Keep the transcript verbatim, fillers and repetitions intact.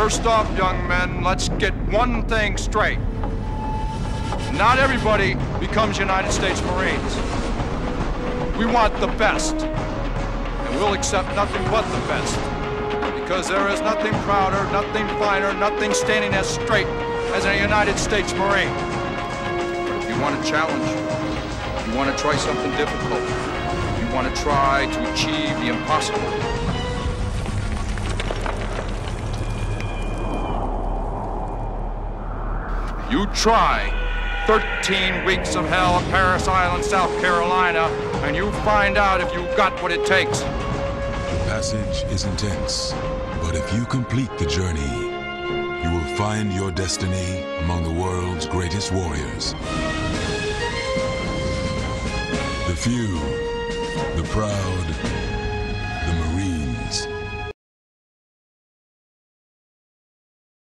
First off, young men, let's get one thing straight. Not everybody becomes United States Marines. We want the best, and we'll accept nothing but the best, because there is nothing prouder, nothing finer, nothing standing as straight as a United States Marine. But if you want a challenge, you want to try something difficult, you want to try to achieve the impossible, you try thirteen weeks of hell at Parris Island, South Carolina, and you find out if you've got what it takes. The passage is intense, but if you complete the journey, you will find your destiny among the world's greatest warriors. The few, the proud,